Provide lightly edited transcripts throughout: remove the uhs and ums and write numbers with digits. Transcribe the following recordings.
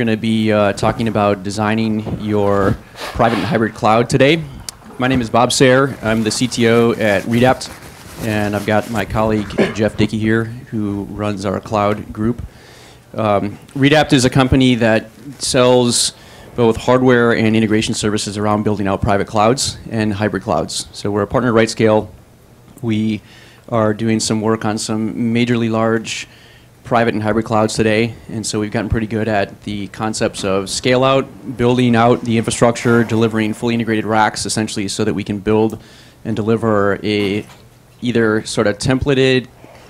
We're going to be talking about designing your private and hybrid cloud today. My name is Bob Sayre. I'm the CTO at Redapt, and I've got my colleague Jeff Dickey here, who runs our cloud group. Redapt is a company that sells both hardware and integration services around building out private clouds and hybrid clouds. So we're a partner at RightScale. We are doing some work on some majorly large private and hybrid clouds today, and so we've gotten pretty good at the concepts of scale out, building out the infrastructure, delivering fully integrated racks essentially so that we can build and deliver a either sort of templated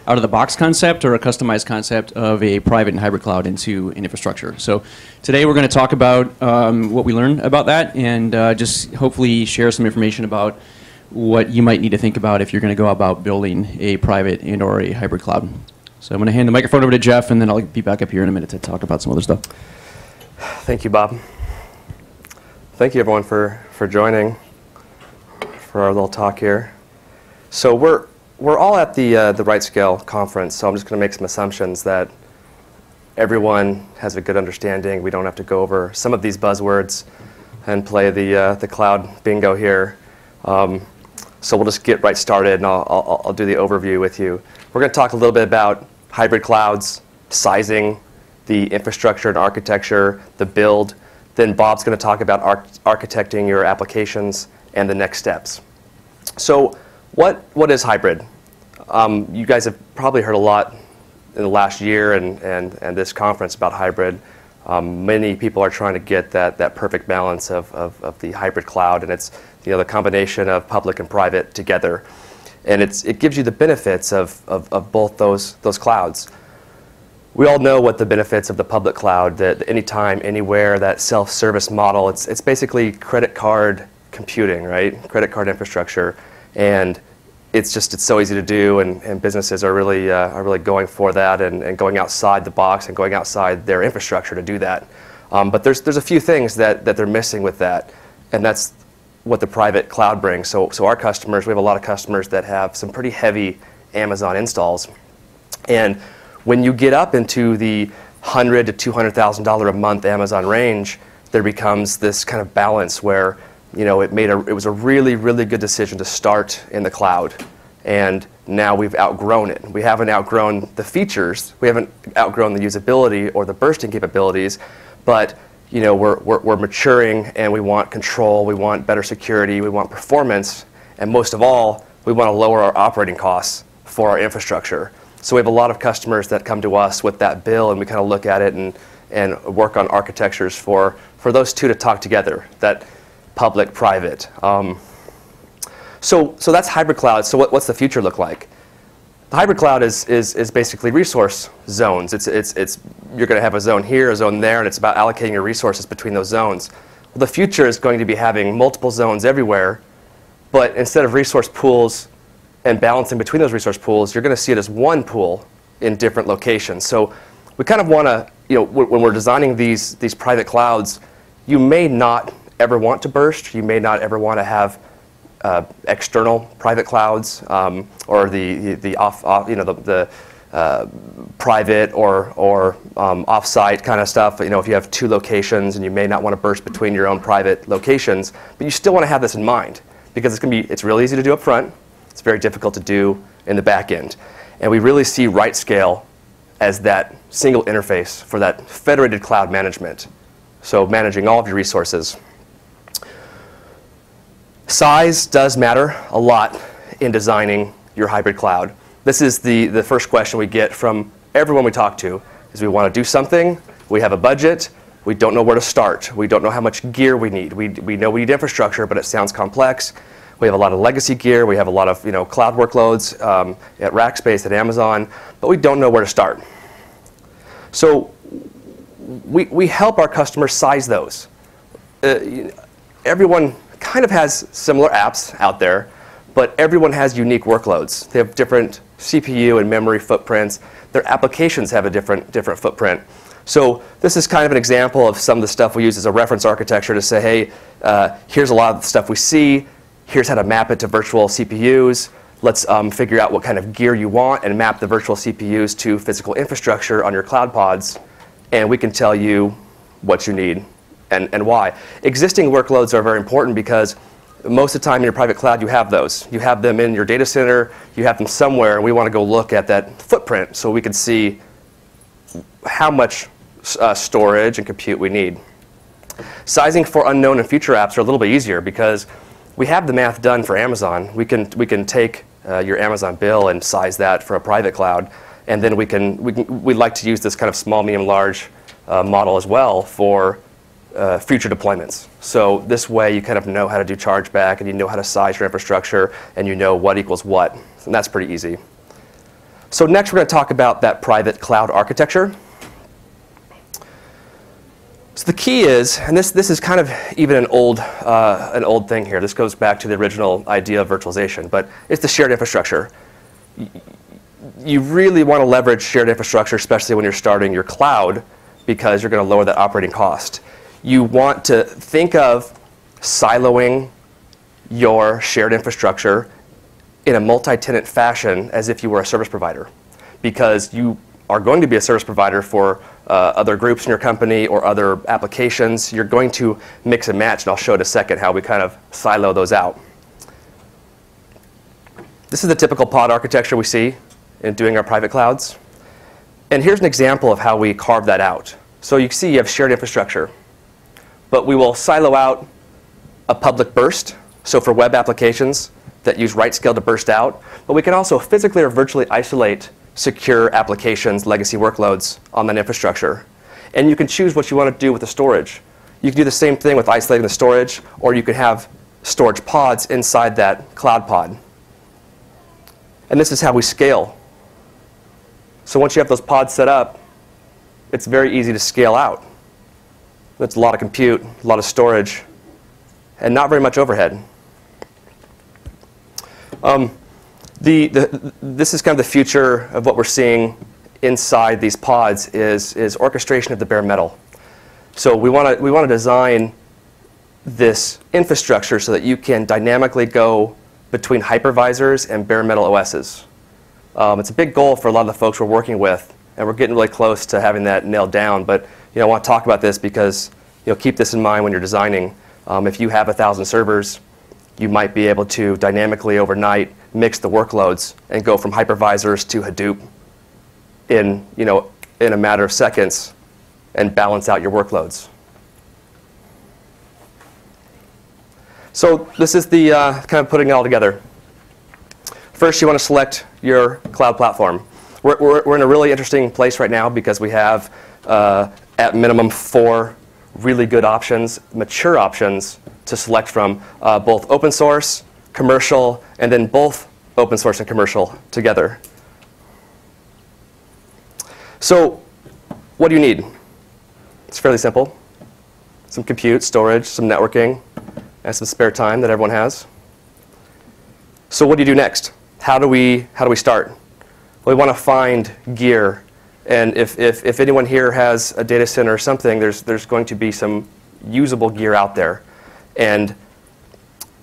out of the box concept or a customized concept of a private and hybrid cloud into an infrastructure. So today we're going to talk about what we learned about that and just hopefully share some information about what you might need to think about if you're going to go about building a private and or a hybrid cloud. So I'm going to hand the microphone over to Jeff, and then I'll be back up here in a minute to talk about some other stuff. Thank you, Bob. Thank you, everyone, for joining for our little talk here. So we're all at the RightScale conference, so I'm just going to make some assumptions that everyone has a good understanding. We don't have to go over some of these buzzwords and play the cloud bingo here. So we'll just get right started, and I'll do the overview with you. We're going to talk a little bit about hybrid clouds, sizing, the infrastructure and architecture, the build. Then Bob's going to talk about architecting your applications and the next steps. So what is hybrid? You guys have probably heard a lot in the last year and this conference about hybrid. Many people are trying to get that perfect balance of the hybrid cloud, and it's the combination of public and private together. And it gives you the benefits of both those clouds. We all know what the benefits of the public cloud, that anytime, anywhere, that self-service model, it's basically credit card computing, right? Credit card infrastructure. And it's so easy to do, and businesses are really going for that and going outside the box and going outside their infrastructure to do that. But there's a few things that they're missing with that, and that's what the private cloud brings. So our customers, we have a lot of customers that have some pretty heavy Amazon installs. And when you get up into the $100,000 to $200,000 a month Amazon range, there becomes this kind of balance where it was a really, really good decision to start in the cloud. And now we've outgrown it. We haven't outgrown the features. We haven't outgrown the usability or the bursting capabilities, but we're maturing, and we want control, we want better security, we want performance, and most of all, we want to lower our operating costs for our infrastructure. So we have a lot of customers that come to us with that bill, and we kind of look at it and work on architectures for those two to talk together, that public-private. So that's hybrid cloud. So what's the future look like? The hybrid cloud is basically resource zones. You're going to have a zone here, a zone there, and it's about allocating your resources between those zones. Well, the future is going to be having multiple zones everywhere, but instead of resource pools and balancing between those resource pools, you're going to see it as one pool in different locations. So we kind of want to, when we're designing these private clouds, you may not ever want to burst. You may not ever want to have external private clouds or the private or offsite kind of stuff. If you have two locations, and you may not want to burst between your own private locations, but you still want to have this in mind because it's really easy to do up front. It's very difficult to do in the back end, and we really see RightScale as that single interface for that federated cloud management. So managing all of your resources. Size does matter a lot in designing your hybrid cloud. This is the first question we get from everyone we talk to, is we want to do something, we have a budget, we don't know where to start, we don't know how much gear we need. We know we need infrastructure, but it sounds complex. We have a lot of legacy gear, we have a lot of cloud workloads at Rackspace, at Amazon, but we don't know where to start. So we help our customers size those. Everyone kind of has similar apps out there, but everyone has unique workloads. They have different CPU and memory footprints. Their applications have a different footprint. So this is kind of an example of some of the stuff we use as a reference architecture to say, hey, here's a lot of the stuff we see. Here's how to map it to virtual CPUs. Let's figure out what kind of gear you want and map the virtual CPUs to physical infrastructure on your cloud pods. And we can tell you what you need and why. Existing workloads are very important because most of the time in your private cloud you have those. You have them in your data center, you have them somewhere, and we want to go look at that footprint so we can see how much storage and compute we need. Sizing for unknown and future apps are a little bit easier because we have the math done for Amazon. We can take your Amazon bill and size that for a private cloud, and then we like to use this kind of small, medium, large model as well for future deployments. So this way you kind of know how to do chargeback, and you know how to size your infrastructure, and you know what equals what, and that's pretty easy. So next we're going to talk about that private cloud architecture. So the key is, and this is kind of even an old thing here. This goes back to the original idea of virtualization, but it's the shared infrastructure. You really want to leverage shared infrastructure, especially when you're starting your cloud, because you're going to lower that operating cost. You want to think of siloing your shared infrastructure in a multi-tenant fashion as if you were a service provider, because you are going to be a service provider for other groups in your company or other applications. You're going to mix and match, and I'll show in a second how we kind of silo those out. This is the typical pod architecture we see in doing our private clouds. And here's an example of how we carve that out. So you see you have shared infrastructure, but we will silo out a public burst, so for web applications that use RightScale to burst out, but we can also physically or virtually isolate secure applications, legacy workloads on that infrastructure. And you can choose what you want to do with the storage. You can do the same thing with isolating the storage, or you can have storage pods inside that cloud pod. And this is how we scale. So once you have those pods set up, it's very easy to scale out. That's a lot of compute, a lot of storage, and not very much overhead. This is kind of the future of what we're seeing inside these pods is orchestration of the bare metal. So we want to design this infrastructure so that you can dynamically go between hypervisors and bare metal OSs. It's a big goal for a lot of the folks we're working with, and we're getting really close to having that nailed down. But I want to talk about this because keep this in mind when you're designing. If you have 1,000 servers, you might be able to dynamically overnight mix the workloads and go from hypervisors to Hadoop in, in a matter of seconds and balance out your workloads. So this is the kind of putting it all together. First, you want to select your cloud platform. We're in a really interesting place right now because we have at minimum 4 really good options, mature options to select from, both open source, commercial, and then both open source and commercial together. So what do you need? It's fairly simple. Some compute, storage, some networking, and some spare time that everyone has. So what do you do next? How do we start? Well, we want to find gear. And if anyone here has a data center or something, there's going to be some usable gear out there. And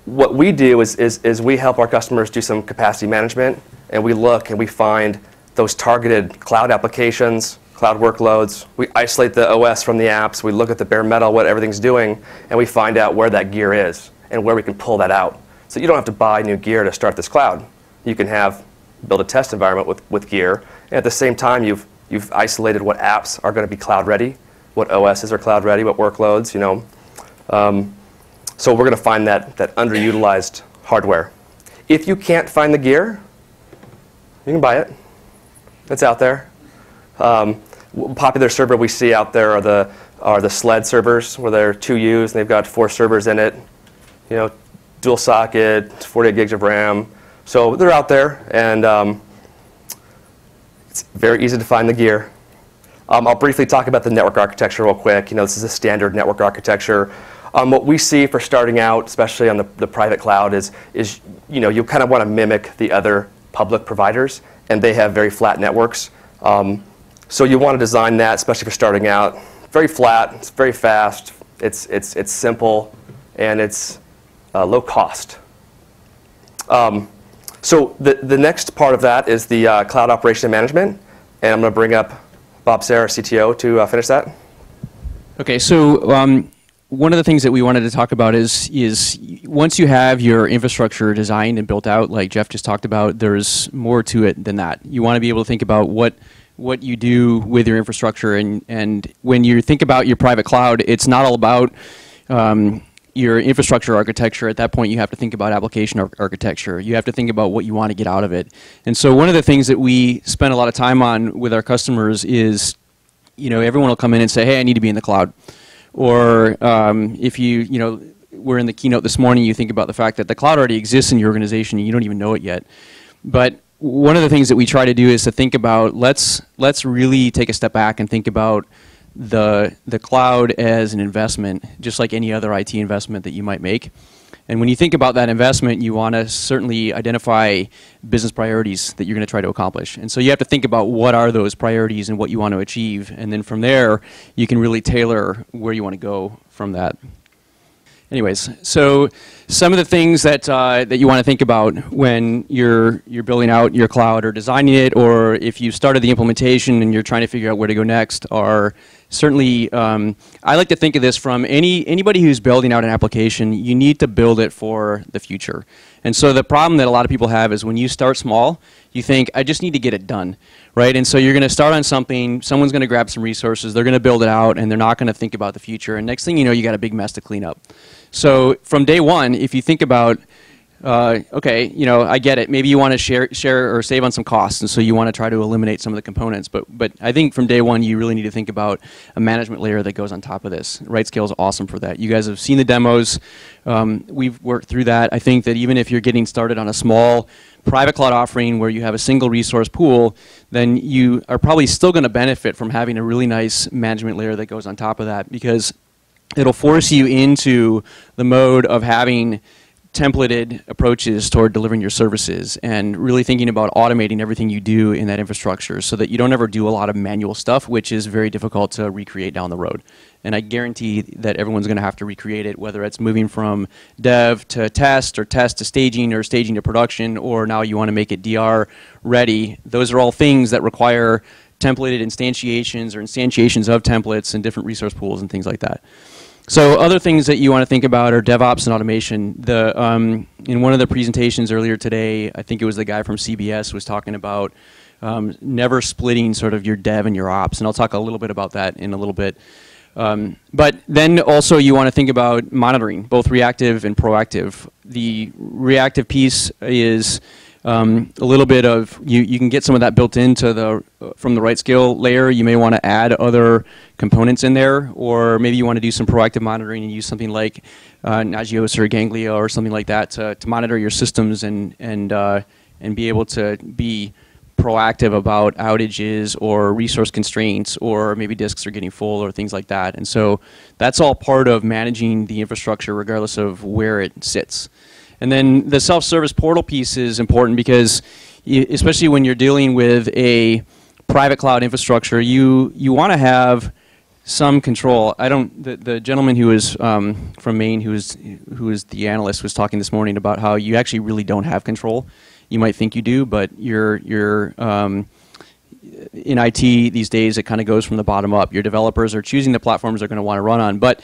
what we do is we help our customers do some capacity management, and we look and we find those targeted cloud applications, cloud workloads. We isolate the OS from the apps. We look at the bare metal, what everything's doing, and we find out where that gear is and where we can pull that out. So you don't have to buy new gear to start this cloud. You can build a test environment with gear, and at the same time you've isolated what apps are going to be cloud ready, what OSs are cloud ready, what workloads, So we're going to find that underutilized hardware. If you can't find the gear, you can buy it. It's out there. Popular server we see out there are the SLED servers, where they're 2Us and they've got 4 servers in it. Dual socket, 48 gigs of RAM. So they're out there, and it's very easy to find the gear. I'll briefly talk about the network architecture real quick. This is a standard network architecture. What we see for starting out, especially on the private cloud, is you kind of want to mimic the other public providers, and they have very flat networks. So you want to design that, especially for starting out, very flat. It's very fast. It's simple, and it's low cost. So the next part of that is the cloud operation management, and I'm going to bring up Bob Sayre, CTO, to finish that. Okay, so one of the things that we wanted to talk about is once you have your infrastructure designed and built out, like Jeff just talked about, there's more to it than that. You want to be able to think about what you do with your infrastructure, and when you think about your private cloud, it's not all about your infrastructure architecture. At that point, you have to think about application architecture. You have to think about what you want to get out of it. And so one of the things that we spend a lot of time on with our customers is, you know, everyone will come in and say, hey, I need to be in the cloud. Or if you know, we're in the keynote this morning, you think about the fact that the cloud already exists in your organization and you don't even know it yet. But one of the things that we try to do is to think about, let's really take a step back and think about the cloud as an investment, just like any other IT investment that you might make. And when you think about that investment, you want to certainly identify business priorities that you're going to try to accomplish. And so you have to think about what are those priorities and what you want to achieve. And then from there, you can really tailor where you want to go from that. Anyways, so some of the things that that you want to think about when you're building out your cloud or designing it, or if you started the implementation and you're trying to figure out where to go next, are certainly I like to think of this from anybody who's building out an application. You need to build it for the future. And so the problem that a lot of people have is when you start small, you think, I just need to get it done, right? And so you're going to start on something, someone's going to grab some resources, they're going to build it out, and they're not going to think about the future. And next thing you know, you got a big mess to clean up. So from day one, if you think about, okay, you know, I get it. Maybe you want to share or save on some costs, and so you want to try to eliminate some of the components. But I think from day one, you really need to think about a management layer that goes on top of this. RightScale is awesome for that. You guys have seen the demos. We've worked through that. I think that even if you're getting started on a small private cloud offering where you have a single resource pool, then you are probably still going to benefit from having a really nice management layer that goes on top of that, because it'll force you into the mode of having templated approaches toward delivering your services and really thinking about automating everything you do in that infrastructure so that you don't ever do a lot of manual stuff, which is very difficult to recreate down the road. And I guarantee that everyone's going to have to recreate it, whether it's moving from dev to test or test to staging or staging to production, or now you want to make it DR ready. Those are all things that require templated instantiations or instantiations of templates and different resource pools and things like that. So other things that you want to think about are DevOps and automation. In one of the presentations earlier today, I think it was the guy from CBS was talking about never splitting sort of your dev and your ops. And I'll talk a little bit about that in a little bit. But then also you want to think about monitoring, both reactive and proactive. The reactive piece is a little bit of, you can get some of that built into from the RightScale layer. You may want to add other components in there, or maybe you want to do some proactive monitoring and use something like Nagios or Ganglia or something like that to monitor your systems and be able to be proactive about outages or resource constraints, or maybe disks are getting full or things like that. And so that's all part of managing the infrastructure regardless of where it sits. And then the self-service portal piece is important because, especially when you're dealing with a private cloud infrastructure, you want to have some control. The gentleman who is from Maine, who is the analyst, was talking this morning about how you actually really don't have control. You might think you do, but you're in IT these days. It kind of goes from the bottom up. Your developers are choosing the platforms they're going to want to run on, but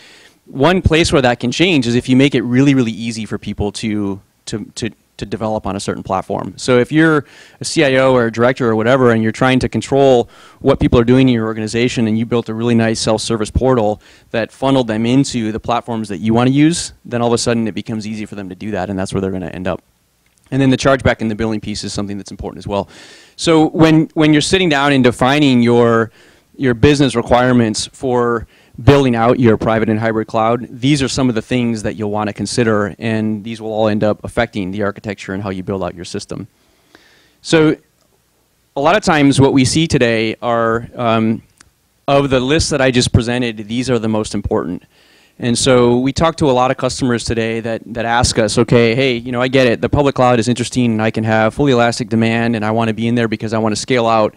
one place where that can change is if you make it really, really easy for people to develop on a certain platform. So if you're a CIO or a director or whatever, and you're trying to control what people are doing in your organization, and you built a really nice self-service portal that funneled them into the platforms that you want to use, then all of a sudden it becomes easy for them to do that, and that's where they're going to end up. And then the chargeback and the billing piece is something that's important as well. So when you're sitting down and defining your business requirements for building out your private and hybrid cloud, these are some of the things that you'll want to consider, and these will all end up affecting the architecture and how you build out your system. So a lot of times what we see today are, of the lists that I just presented, these are the most important. And so we talk to a lot of customers today that ask us, okay, hey, you know, I get it, the public cloud is interesting and I can have fully elastic demand and I want to be in there because I want to scale out.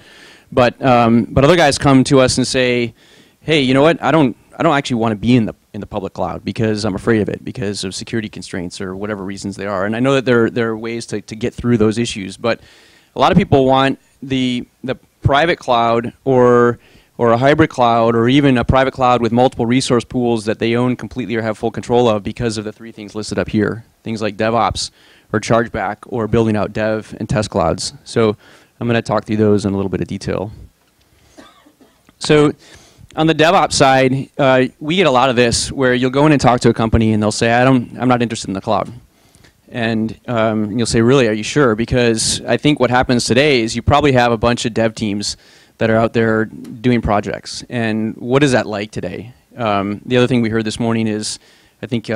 But other guys come to us and say, hey, you know what? I don't actually want to be in the public cloud because I'm afraid of it, because of security constraints or whatever reasons they are. And I know that there are ways to get through those issues, but a lot of people want the private cloud or or a hybrid cloud, or even a private cloud with multiple resource pools that they own completely or have full control of because of the three things listed up here. Things like DevOps, or chargeback, or building out dev and test clouds. So I'm going to talk through those in a little bit of detail. So on the DevOps side, we get a lot of this where you'll go in and talk to a company and they'll say, I'm not interested in the cloud. And you'll say, really, are you sure? Because I think what happens today is you probably have a bunch of dev teams that are out there doing projects. And what is that like today? The other thing we heard this morning is, I think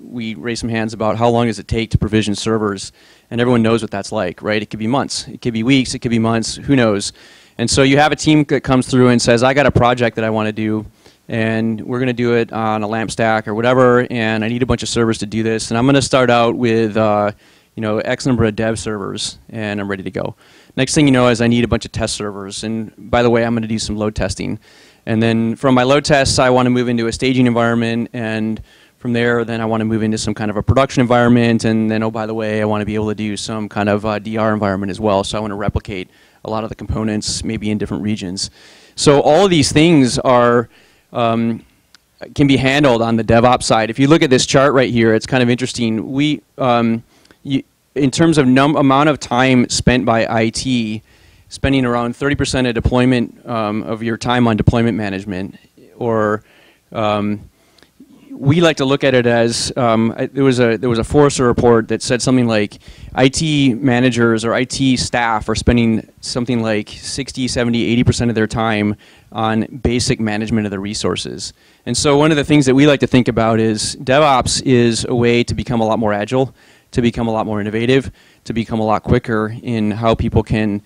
we raised some hands about how long does it take to provision servers, and everyone knows what that's like, right? It could be months, it could be weeks, it could be months, who knows? And so you have a team that comes through and says, I got a project that I want to do, and we're going to do it on a LAMP stack or whatever, and I need a bunch of servers to do this, and I'm going to start out with X number of dev servers, and I'm ready to go. Next thing you know is I need a bunch of test servers, and by the way, I'm going to do some load testing. And then from my load tests, I want to move into a staging environment, and from there, then I want to move into some kind of a production environment, and then, oh, by the way, I want to be able to do some kind of DR environment as well, so I want to replicate a lot of the components, maybe in different regions. So all of these things are, can be handled on the DevOps side. If you look at this chart right here, it's kind of interesting. We, in terms of amount of time spent by IT, spending around 30% of deployment of your time on deployment management, or we like to look at it as, there was a Forrester report that said something like IT managers or IT staff are spending something like 60, 70, 80% of their time on basic management of the resources. And so one of the things that we like to think about is DevOps is a way to become a lot more agile, to become a lot more innovative, to become a lot quicker in how people can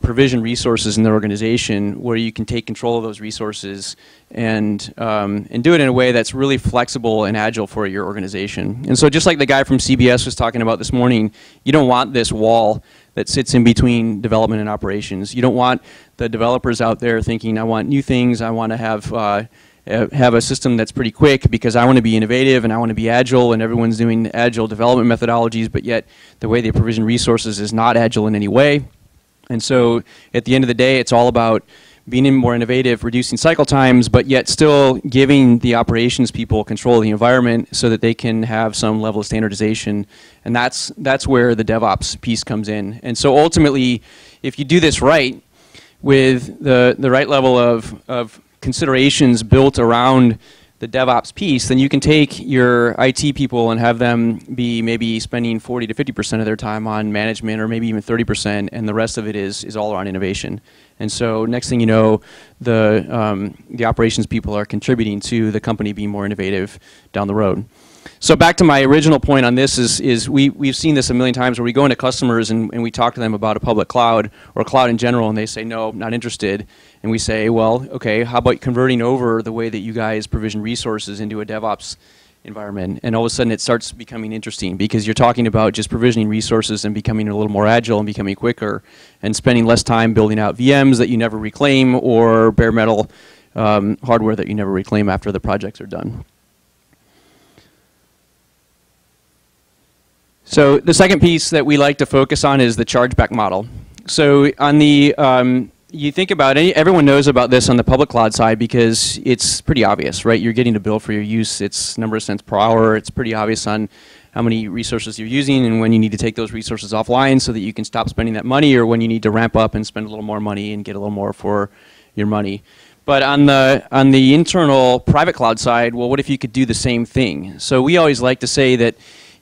provision resources in their organization, where you can take control of those resources and do it in a way that's really flexible and agile for your organization. And so just like the guy from CBS was talking about this morning, you don't want this wall that sits in between development and operations. You don't want the developers out there thinking, I want new things, I want to have a system that's pretty quick because I want to be innovative and I want to be agile, and everyone's doing agile development methodologies, but yet the way they provision resources is not agile in any way. And so at the end of the day, it's all about being more innovative, reducing cycle times, but yet still giving the operations people control of the environment so that they can have some level of standardization. And that's where the DevOps piece comes in. And so ultimately, if you do this right, with the right level of considerations built around the DevOps piece, then you can take your IT people and have them be maybe spending 40 to 50% of their time on management, or maybe even 30%, and the rest of it is all around innovation. And so next thing you know, the operations people are contributing to the company being more innovative down the road. So back to my original point on this is we've seen this a million times where we go into customers and we talk to them about a public cloud or cloud in general, and they say, no, not interested. And we say, well, okay, how about converting over the way that you guys provision resources into a DevOps environment? And all of a sudden it starts becoming interesting because you're talking about just provisioning resources and becoming a little more agile and becoming quicker and spending less time building out VMs that you never reclaim, or bare metal hardware that you never reclaim after the projects are done. So the second piece that we like to focus on is the chargeback model. So on the, you think about it, everyone knows about this on the public cloud side because it's pretty obvious, right? You're getting a bill for your use, it's number of cents per hour, it's pretty obvious on how many resources you're using and when you need to take those resources offline so that you can stop spending that money, or when you need to ramp up and spend a little more money and get a little more for your money. But on the internal private cloud side, well, what if you could do the same thing? So we always like to say that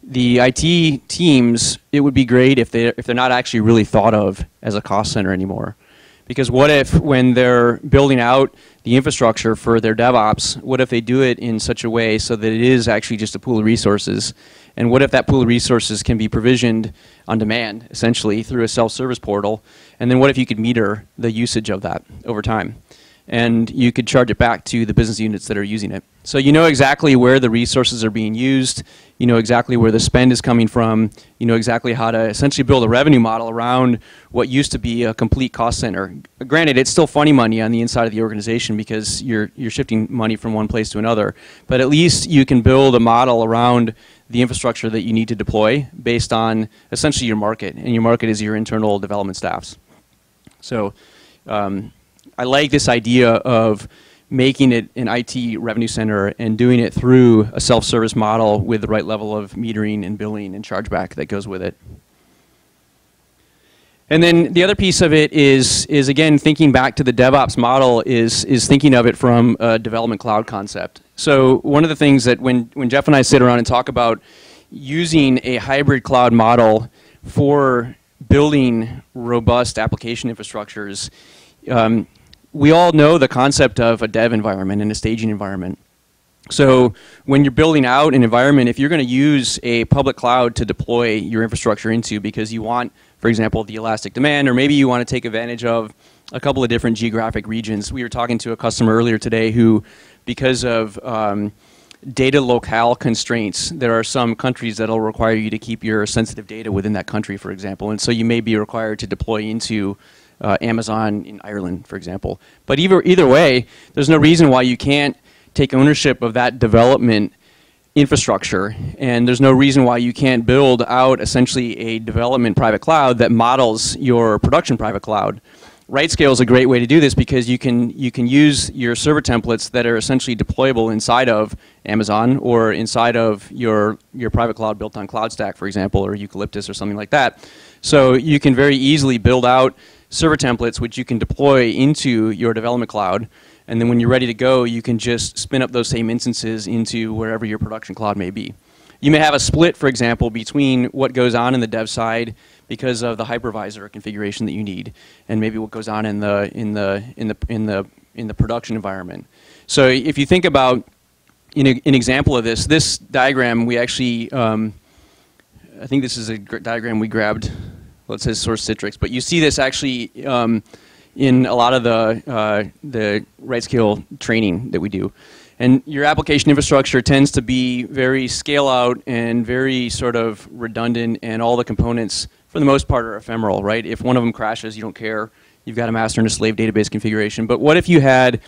the IT teams, it would be great if they're not actually really thought of as a cost center anymore. Because what if when they're building out the infrastructure for their DevOps, what if they do it in such a way so that it is actually just a pool of resources? And what if that pool of resources can be provisioned on demand, essentially, through a self-service portal? And then what if you could meter the usage of that over time? And you could charge it back to the business units that are using it. So you know exactly where the resources are being used, you know exactly where the spend is coming from, you know exactly how to essentially build a revenue model around what used to be a complete cost center. Granted, it's still funny money on the inside of the organization because you're shifting money from one place to another, but at least you can build a model around the infrastructure that you need to deploy based on essentially your market, and your market is your internal development staffs. So I like this idea of making it an IT revenue center and doing it through a self-service model with the right level of metering and billing and chargeback that goes with it. And then the other piece of it is again, thinking back to the DevOps model, is thinking of it from a development cloud concept. So one of the things that when Jeff and I sit around and talk about using a hybrid cloud model for building robust application infrastructures, we all know the concept of a dev environment and a staging environment. So when you're building out an environment, if you're going to use a public cloud to deploy your infrastructure into because you want, for example, the elastic demand, or maybe you want to take advantage of a couple of different geographic regions. We were talking to a customer earlier today who, because of data locale constraints, there are some countries that will require you to keep your sensitive data within that country, for example. And so you may be required to deploy into Amazon in Ireland, for example. But either way, there's no reason why you can't take ownership of that development infrastructure, and there's no reason why you can't build out essentially a development private cloud that models your production private cloud. RightScale is a great way to do this because you can use your server templates that are essentially deployable inside of Amazon or inside of your private cloud built on CloudStack, for example, or Eucalyptus or something like that. So you can very easily build out server templates which you can deploy into your development cloud. And then when you're ready to go, you can just spin up those same instances into wherever your production cloud may be. You may have a split, for example, between what goes on in the dev side because of the hypervisor configuration that you need, and maybe what goes on in the production environment. So if you think about an example of this, this diagram we actually, I think this is a diagram we grabbed. Well, it says source Citrix, but you see this actually. In a lot of the RightScale training that we do. And your application infrastructure tends to be very scale out and very sort of redundant, and all the components, for the most part, are ephemeral, right? If one of them crashes, you don't care. You've got a master and a slave database configuration. But what if you had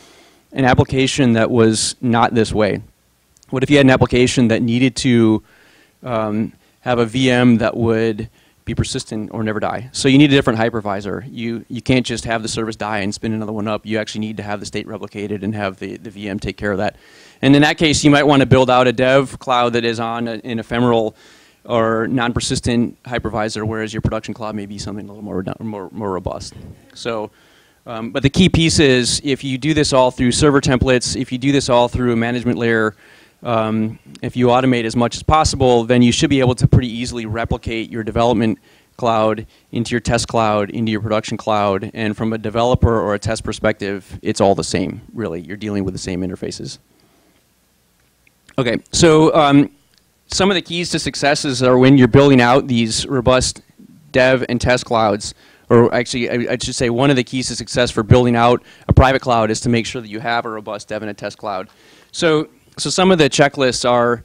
an application that was not this way? What if you had an application that needed to have a VM that would be persistent or never die? So you need a different hypervisor. You can't just have the service die and spin another one up. You actually need to have the state replicated and have the VM take care of that. And in that case, you might want to build out a dev cloud that is on an ephemeral or non-persistent hypervisor, whereas your production cloud may be something a little more robust. So, but the key piece is, if you do this all through server templates, if you do this all through a management layer, if you automate as much as possible, then you should be able to pretty easily replicate your development cloud into your test cloud, into your production cloud, and from a developer or a test perspective, it's all the same, really. You're dealing with the same interfaces. Okay, so some of the keys to successes are when you're building out these robust dev and test clouds, or actually I should say one of the keys to success for building out a private cloud is to make sure that you have a robust dev and a test cloud. So some of the checklists are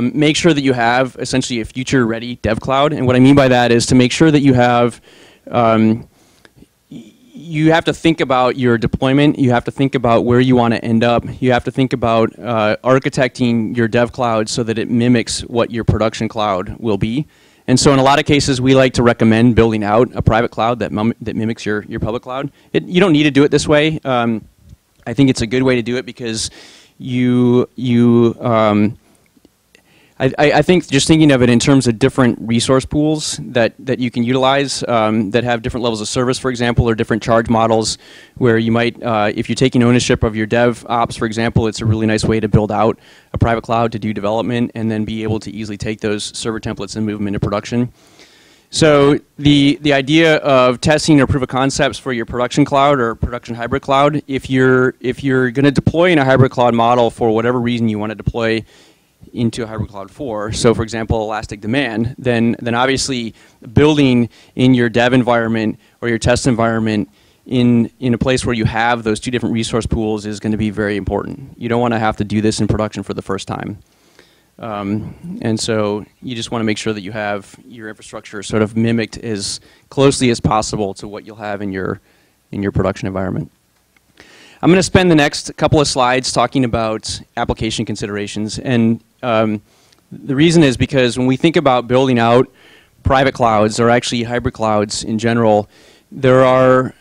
make sure that you have essentially a future-ready dev cloud. And what I mean by that is to make sure that you have, you have to think about your deployment. You have to think about where you want to end up. You have to think about architecting your dev cloud so that it mimics what your production cloud will be. And so in a lot of cases, we like to recommend building out a private cloud that mimics your public cloud. You don't need to do it this way. I think it's a good way to do it because I think just thinking of it in terms of different resource pools that you can utilize that have different levels of service, for example, or different charge models, where you might, if you're taking ownership of your dev ops, for example, it's a really nice way to build out a private cloud to do development and then be able to easily take those server templates and move them into production. So the idea of testing or proof of concepts for your production cloud or production hybrid cloud, if you're going to deploy in a hybrid cloud model for whatever reason you want to deploy into a hybrid cloud for, so for example, elastic demand, then obviously building in your dev environment or your test environment in a place where you have those two different resource pools is going to be very important. You don't want to have to do this in production for the first time. And so you just want to make sure that you have your infrastructure sort of mimicked as closely as possible to what you'll have in your production environment. I'm going to spend the next couple of slides talking about application considerations. And the reason is because when we think about building out private clouds or actually hybrid clouds in general, there are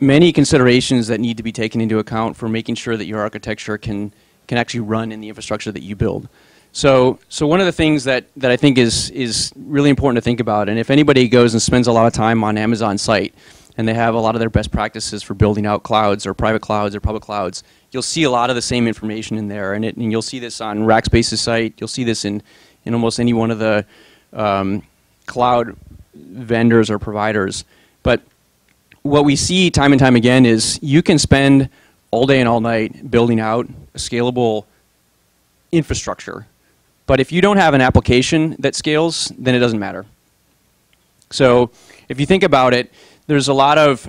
many considerations that need to be taken into account for making sure that your architecture can actually run in the infrastructure that you build. So one of the things that I think is really important to think about, and if anybody goes and spends a lot of time on Amazon's site and they have a lot of their best practices for building out clouds or private clouds or public clouds, you'll see a lot of the same information in there, and you'll see this on Rackspace's site. You'll see this in almost any one of the cloud vendors or providers. But what we see time and time again is you can spend all day and all night building out a scalable infrastructure. But if you don't have an application that scales, then it doesn't matter. So if you think about it, there's a lot of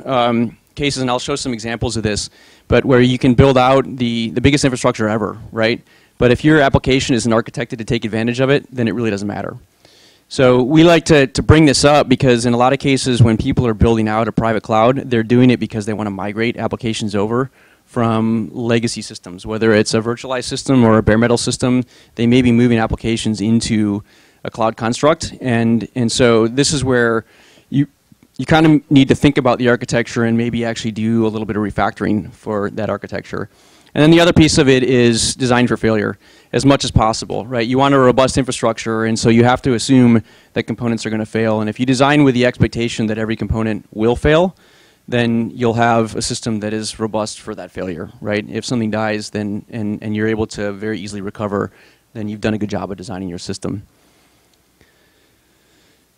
cases, and I'll show some examples of this, but where you can build out the biggest infrastructure ever, right? But if your application isn't architected to take advantage of it, then it really doesn't matter. So we like to bring this up because in a lot of cases when people are building out a private cloud, they're doing it because they want to migrate applications over from legacy systems. Whether it's a virtualized system or a bare metal system, they may be moving applications into a cloud construct. And so this is where you kind of need to think about the architecture and maybe actually do a little bit of refactoring for that architecture. And then the other piece of it is design for failure as much as possible, right? You want a robust infrastructure, and so you have to assume that components are going to fail. And if you design with the expectation that every component will fail, then you'll have a system that is robust for that failure, right? If something dies, then and you're able to very easily recover, then you've done a good job of designing your system.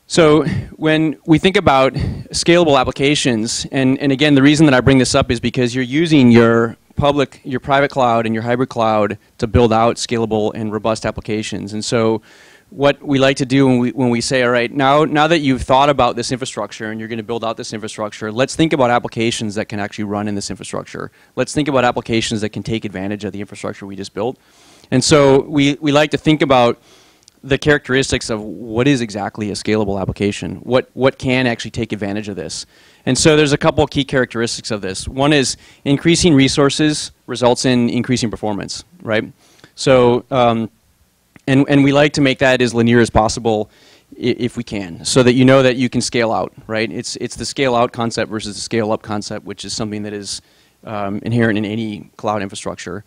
So when we think about scalable applications, and again, the reason that I bring this up is because you're using your private cloud and your hybrid cloud to build out scalable and robust applications. And so what we like to do when we say, all right, now that you've thought about this infrastructure and you're going to build out this infrastructure, let's think about applications that can actually run in this infrastructure. Let's think about applications that can take advantage of the infrastructure we just built. And so we like to think about the characteristics of what is exactly a scalable application, what can actually take advantage of this. And so there's a couple of key characteristics of this. One is increasing resources results in increasing performance, right? So, and we like to make that as linear as possible if we can, so that you know that you can scale out, right? It's the scale out concept versus the scale up concept, which is something that is inherent in any cloud infrastructure.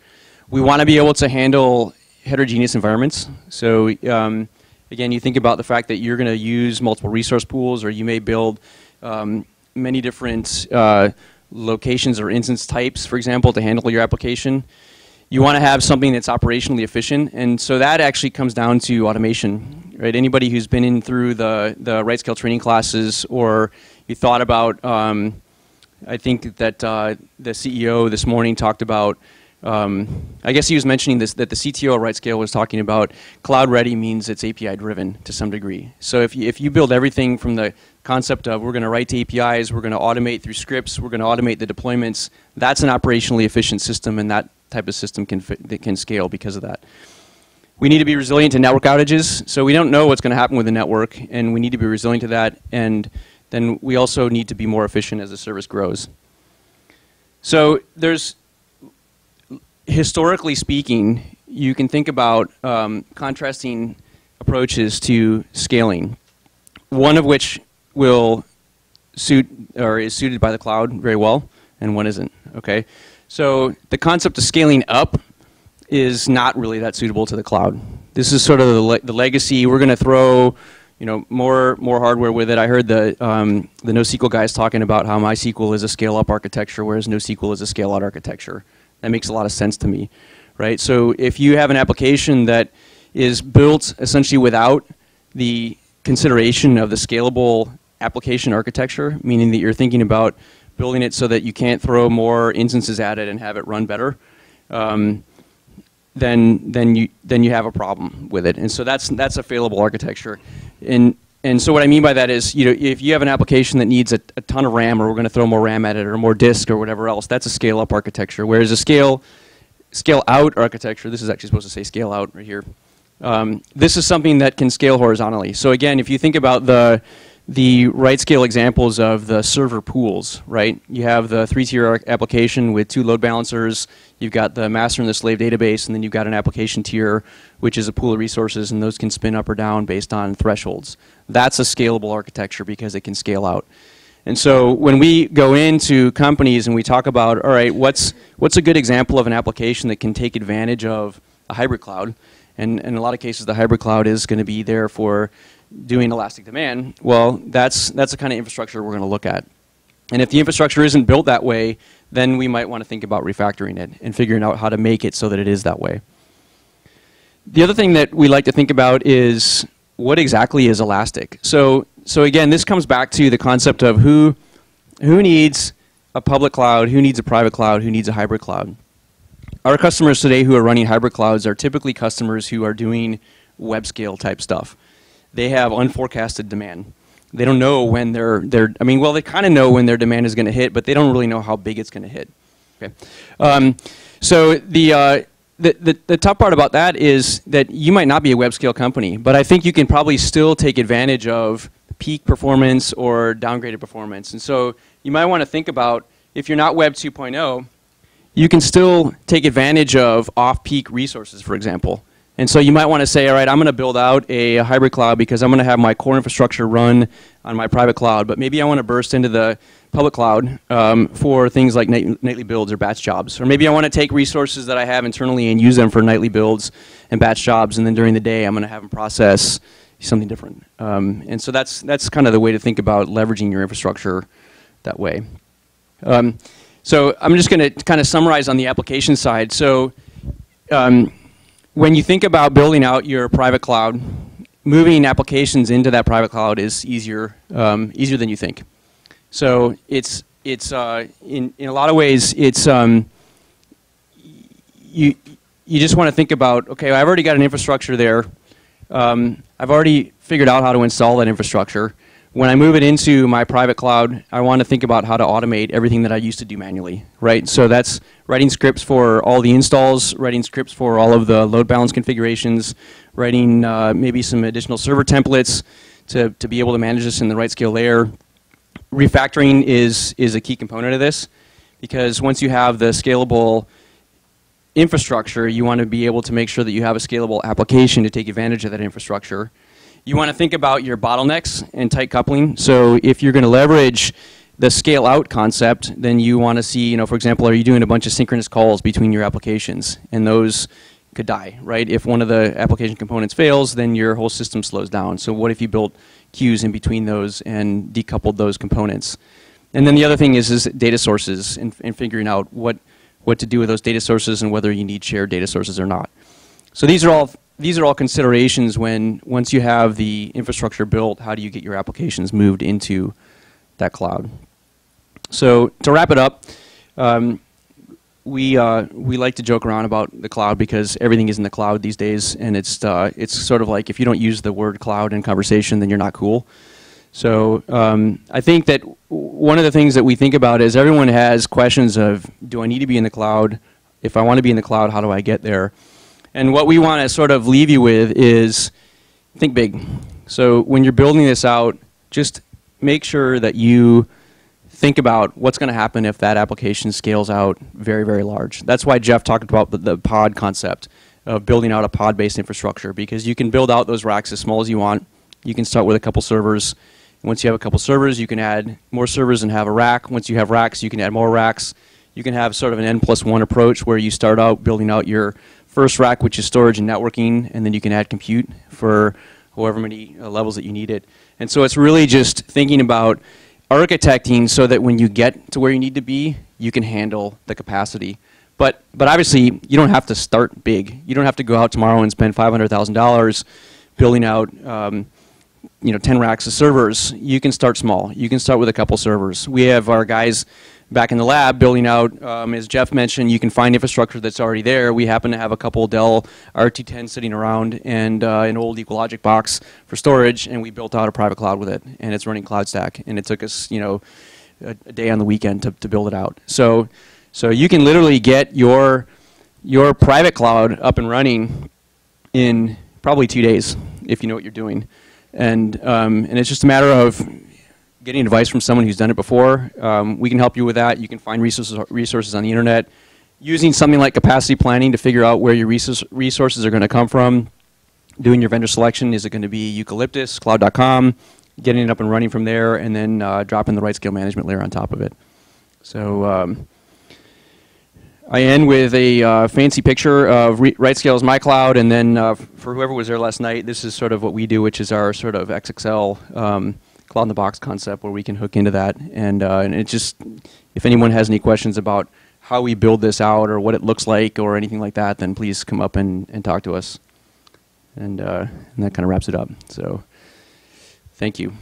We want to be able to handle heterogeneous environments. So again, you think about the fact that you're going to use multiple resource pools, or you may build many different locations or instance types, for example, to handle your application. You want to have something that's operationally efficient, and so that actually comes down to automation, right? Anybody who's been in through the RightScale training classes, or you thought about, I think that the CEO this morning talked about, I guess he was mentioning this, that the CTO at RightScale was talking about cloud ready means it's API driven to some degree. So if you build everything from the concept of we're going to write to APIs, we're going to automate through scripts, we're going to automate the deployments, that's an operationally efficient system, and that type of system that can scale because of that. We need to be resilient to network outages. So we don't know what's going to happen with the network, and we need to be resilient to that, and then we also need to be more efficient as the service grows. So there's, historically speaking, you can think about contrasting approaches to scaling, one of which will suit or is suited by the cloud very well, and one isn't, okay? So the concept of scaling up is not really that suitable to the cloud. This is sort of the legacy. We're going to throw, you know, more hardware with it. I heard the NoSQL guys talking about how MySQL is a scale-up architecture, whereas NoSQL is a scale-out architecture. That makes a lot of sense to me, right? So if you have an application that is built essentially without the consideration of the scalable application architecture, meaning that you're thinking about building it so that you can't throw more instances at it and have it run better, then you have a problem with it. And so that's a failable architecture. And so what I mean by that is, you know, if you have an application that needs a ton of RAM, or we're going to throw more RAM at it, or more disk, or whatever else, that's a scale-up architecture. Whereas a scale-out architecture, this is actually supposed to say scale-out right here, this is something that can scale horizontally. So again, if you think about the RightScale examples of the server pools, right? You have the three-tier application with two load balancers, you've got the master and the slave database, and then you've got an application tier, which is a pool of resources, and those can spin up or down based on thresholds. That's a scalable architecture because it can scale out. And so when we go into companies and we talk about, all right, what's a good example of an application that can take advantage of a hybrid cloud? And in a lot of cases, the hybrid cloud is going to be there for doing elastic demand. Well, that's the kind of infrastructure we're going to look at. And if the infrastructure isn't built that way, then we might want to think about refactoring it and figuring out how to make it so that it is that way. The other thing that we like to think about is what exactly is elastic. So again, this comes back to the concept of who needs a public cloud, who needs a private cloud, who needs a hybrid cloud. Our customers today who are running hybrid clouds are typically customers who are doing web scale type stuff. They have unforecasted demand. They don't know when they kind of know when their demand is going to hit, but they don't really know how big it's going to hit. Okay. So the tough part about that is that you might not be a web scale company, but I think you can probably still take advantage of peak performance or downgraded performance. And so you might want to think about, if you're not Web 2.0, you can still take advantage of off-peak resources, for example. And so you might want to say, all right, I'm going to build out a hybrid cloud because I'm going to have my core infrastructure run on my private cloud, but maybe I want to burst into the public cloud for things like nightly builds or batch jobs. Or maybe I want to take resources that I have internally and use them for nightly builds and batch jobs, and then during the day I'm going to have them process something different. And so that's kind of the way to think about leveraging your infrastructure that way. So I'm just going to kind of summarize on the application side. So when you think about building out your private cloud, moving applications into that private cloud is easier than you think. So it's in a lot of ways it's you just want to think about, okay, I've already got an infrastructure there. I've already figured out how to install that infrastructure. When I move it into my private cloud, I want to think about how to automate everything that I used to do manually, right? So that's writing scripts for all the installs, writing scripts for all of the load balance configurations, writing maybe some additional server templates to be able to manage this in the RightScale layer. Refactoring is a key component of this, because once you have the scalable infrastructure, you want to be able to make sure that you have a scalable application to take advantage of that infrastructure. You want to think about your bottlenecks and tight coupling. So if you're going to leverage the scale out concept, then you want to see, you know, for example, are you doing a bunch of synchronous calls between your applications? And those could die, right? If one of the application components fails, then your whole system slows down. So what if you built queues in between those and decoupled those components? And then the other thing is data sources and figuring out what to do with those data sources and whether you need shared data sources or not. So these are all considerations when, once you have the infrastructure built, how do you get your applications moved into that cloud? So to wrap it up, we like to joke around about the cloud because everything is in the cloud these days, and it's sort of like, if you don't use the word cloud in conversation, then you're not cool. So I think that one of the things that we think about is everyone has questions of, do I need to be in the cloud? If I want to be in the cloud, how do I get there? And what we want to sort of leave you with is, think big. So when you're building this out, just make sure that you think about what's going to happen if that application scales out very, very large. That's why Jeff talked about the pod concept of building out a pod-based infrastructure, because you can build out those racks as small as you want. You can start with a couple servers. Once you have a couple servers, you can add more servers and have a rack. Once you have racks, you can add more racks. You can have sort of an N+1 approach where you start out building out your first rack, which is storage and networking, and then you can add compute for however many levels that you need it. And so it's really just thinking about architecting so that when you get to where you need to be, you can handle the capacity. But obviously, you don't have to start big. You don't have to go out tomorrow and spend $500,000 building out 10 racks of servers. You can start small. You can start with a couple servers. We have our guys back in the lab building out, as Jeff mentioned, you can find infrastructure that's already there. We happen to have a couple Dell RT10 sitting around and an old EqualLogic box for storage, and we built out a private cloud with it, and it's running CloudStack, and it took us, a day on the weekend to build it out. So you can literally get your private cloud up and running in probably 2 days if you know what you're doing, and it's just a matter of getting advice from someone who's done it before. We can help you with that. You can find resources on the internet, using something like capacity planning to figure out where your resources are going to come from, doing your vendor selection. Is it going to be Eucalyptus, cloud.com, getting it up and running from there, and then dropping the RightScale management layer on top of it. So I end with a fancy picture of RightScale's MyCloud, and then for whoever was there last night, this is sort of what we do, which is our sort of XXL cloud-in-the-box concept where we can hook into that. And it just, if anyone has any questions about how we build this out or what it looks like or anything like that, then please come up and talk to us. And that kind of wraps it up. So thank you.